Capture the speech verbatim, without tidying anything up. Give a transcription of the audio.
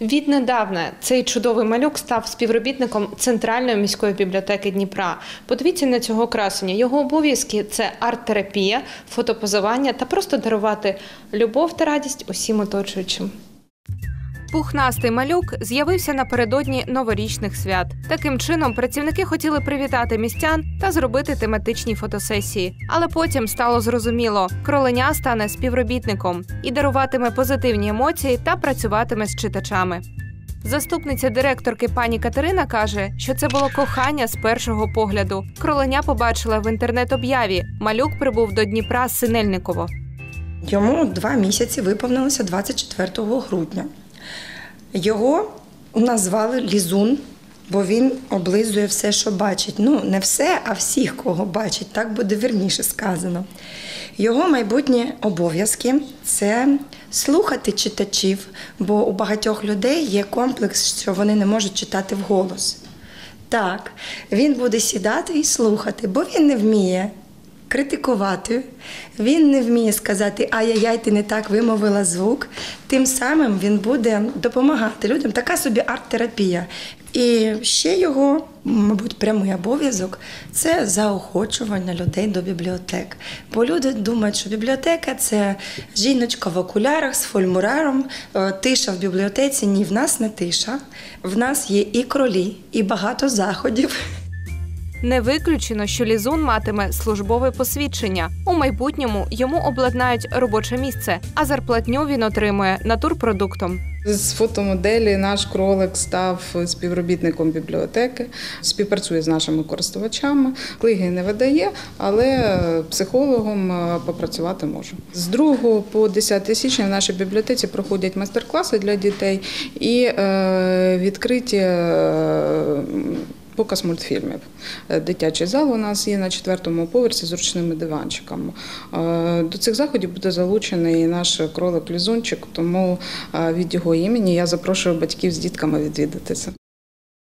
Віднедавна цей чудовий малюк став співробітником Центральної міської бібліотеки Дніпра. Подивіться на цього красуня. Його обов'язки – це арт-терапія, фотопозування та просто дарувати любов та радість усім оточуючим. Пухнастий малюк з'явився напередодні новорічних свят. Таким чином, працівники хотіли привітати містян та зробити тематичні фотосесії. Але потім стало зрозуміло – кроленя стане співробітником і даруватиме позитивні емоції та працюватиме з читачами. Заступниця директорки пані Катерина каже, що це було кохання з першого погляду. Кроленя побачила в інтернет-об'яві. Малюк прибув до Дніпра з Синельниково. Йому два місяці виповнилося двадцять четвертого грудня. Його назвали Лізун, бо він облизує все, що бачить. Ну, не все, а всіх, кого бачить, так буде вірніше сказано. Його майбутні обов'язки – це слухати читачів, бо у багатьох людей є комплекс, що вони не можуть читати вголос. Так, він буде сідати і слухати, бо він не вміє критикувати, він не вміє сказати «ай-яй-яй, ти не так вимовила звук», тим самим він буде допомагати людям, така собі арт-терапія. І ще його, мабуть, прямий обов'язок – це заохочування людей до бібліотек. Бо люди думають, що бібліотека – це жіночка в окулярах з фольмураром, тиша в бібліотеці. Ні, в нас не тиша, в нас є і кролі, і багато заходів. Не виключено, що Лізун матиме службове посвідчення. У майбутньому йому обладнають робоче місце, а зарплатню він отримує натурпродуктом. З фотомоделі наш кролик став співробітником бібліотеки, співпрацює з нашими користувачами, книги не видає, але психологом попрацювати може. З другого по десяте січня в нашій бібліотеці проходять майстер-класи для дітей і відкриті показ мультфільмів. Дитячий зал у нас є на четвертому поверсі з ручними диванчиками. До цих заходів буде залучений і наш кролик Лізунчик, тому від його імені я запрошую батьків з дітками відвідати це.